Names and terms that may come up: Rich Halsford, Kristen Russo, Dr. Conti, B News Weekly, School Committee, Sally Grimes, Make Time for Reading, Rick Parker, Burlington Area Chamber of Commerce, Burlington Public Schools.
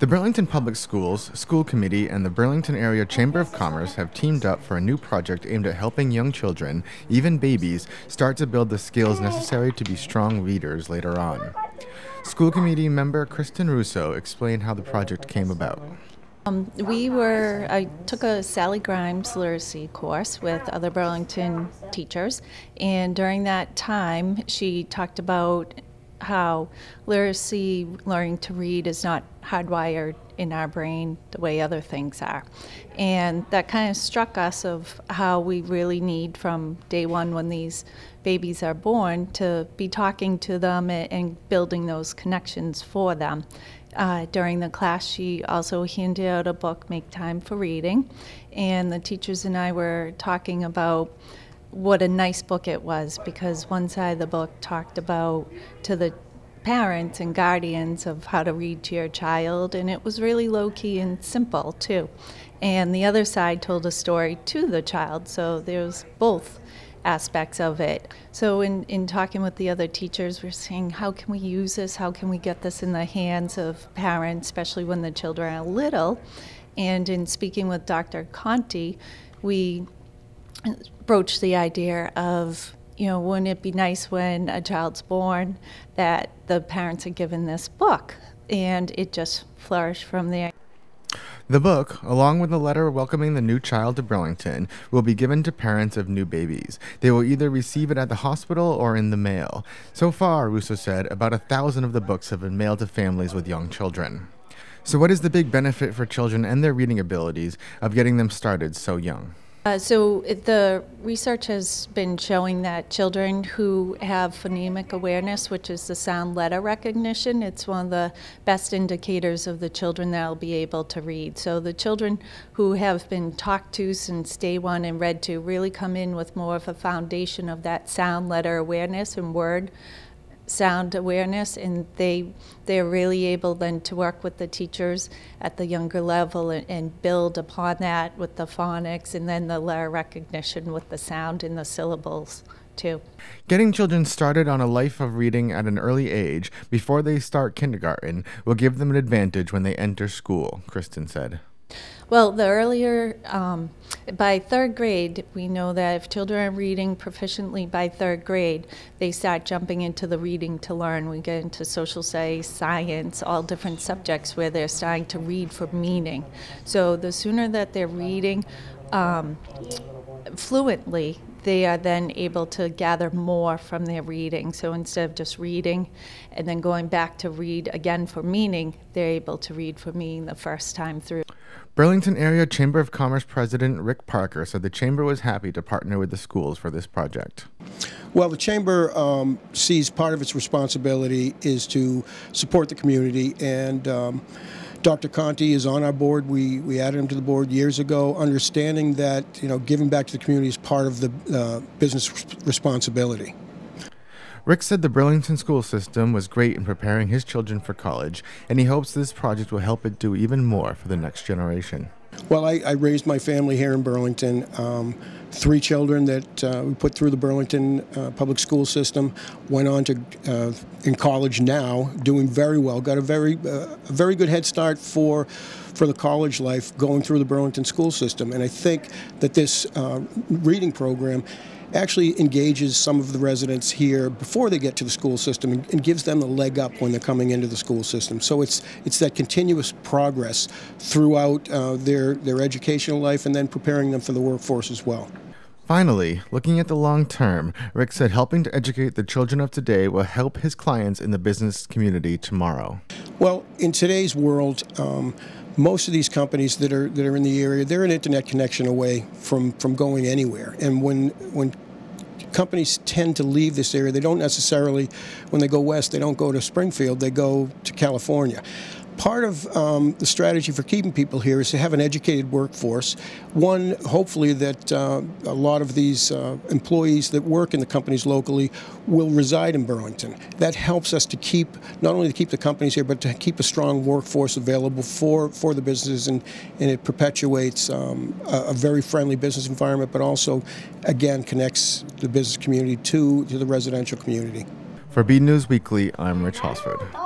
The Burlington Public Schools, School Committee, and the Burlington Area Chamber of Commerce have teamed up for a new project aimed at helping young children, even babies, start to build the skills necessary to be strong readers later on. School Committee member Kristen Russo explained how the project came about. I took a Sally Grimes literacy course with other Burlington teachers, and during that time she talked about how literacy, learning to read, is not hardwired in our brain the way other things are. And that kind of struck us of how we really need, from day one when these babies are born, to be talking to them and building those connections for them. During the class, she also handed out a book, Make Time for Reading, and the teachers and I were talking about what a nice book it was, because one side of the book talked about to the parents and guardians of how to read to your child, and it was really low-key and simple too. And the other side told a story to the child, so there's both aspects of it. So in talking with the other teachers, we're saying, how can we use this? How can we get this in the hands of parents, especially when the children are little? And in speaking with Dr. Conti, we broached the idea of, you know, wouldn't it be nice when a child's born that the parents are given this book? And it just flourished from there. The book, along with a letter welcoming the new child to Burlington, will be given to parents of new babies. They will either receive it at the hospital or in the mail. So far, Russo said, about 1,000 of the books have been mailed to families with young children. So what is the big benefit for children and their reading abilities of getting them started so young? So the research has been showing that children who have phonemic awareness, which is the sound letter recognition, it's one of the best indicators of the children that will be able to read. So the children who have been talked to since day one and read to really come in with more of a foundation of that sound letter awareness and word sound awareness, and they're really able then to work with the teachers at the younger level and build upon that with the phonics and then the letter recognition with the sound in the syllables too. Getting children started on a life of reading at an early age before they start kindergarten will give them an advantage when they enter school, Kristen said. Well, the earlier, by third grade, we know that if children are reading proficiently by third grade, they start jumping into the reading to learn. We get into social studies, science, all different subjects where they're starting to read for meaning. So the sooner that they're reading fluently, they are then able to gather more from their reading. So instead of just reading and then going back to read again for meaning, they're able to read for meaning the first time through. Burlington Area Chamber of Commerce President Rick Parker said the Chamber was happy to partner with the schools for this project. Well, the Chamber sees part of its responsibility is to support the community, and Dr. Conti is on our board. We added him to the board years ago, understanding that, you know, giving back to the community is part of the business responsibility. Rick said the Burlington school system was great in preparing his children for college, and he hopes this project will help it do even more for the next generation. Well, I raised my family here in Burlington, 3 children that we put through the Burlington public school system, went on to in college now, doing very well, got a very good head start for the college life going through the Burlington school system. And I think that this reading program actually engages some of the residents here before they get to the school system and gives them the leg up when they're coming into the school system. So it's that continuous progress throughout their educational life, and then preparing them for the workforce as well. Finally, looking at the long term, Rick said helping to educate the children of today will help his clients in the business community tomorrow. Well, in today's world, most of these companies that are in the area, they're an internet connection away from going anywhere. And when companies tend to leave this area, they don't necessarily, when they go west, they don't go to Springfield, they go to California. Part of the strategy for keeping people here is to have an educated workforce. One, hopefully, that a lot of these employees that work in the companies locally will reside in Burlington. That helps us to keep, not only to keep the companies here, but to keep a strong workforce available for the businesses, and it perpetuates a very friendly business environment, but also, again, connects the business community to the residential community. For B News Weekly, I'm Rich Halsford.